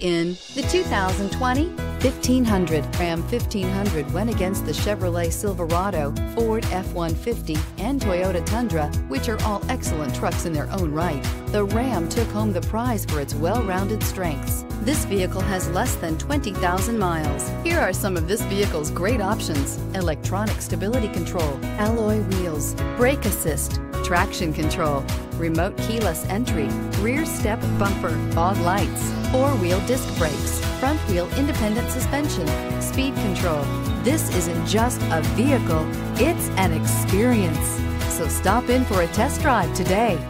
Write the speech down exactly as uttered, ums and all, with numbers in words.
In the two thousand twenty fifteen hundred. Ram fifteen hundred went against the Chevrolet Silverado, Ford F one fifty, and Toyota Tundra, which are all excellent trucks in their own right. The Ram took home the prize for its well-rounded strengths. This vehicle has less than twenty thousand miles. Here are some of this vehicle's great options: electronic stability control, alloy wheels, brake assist, traction control, remote keyless entry, rear step bumper, fog lights, four-wheel disc brakes, front wheel independent suspension, speed control. This isn't just a vehicle, it's an experience. So stop in for a test drive today.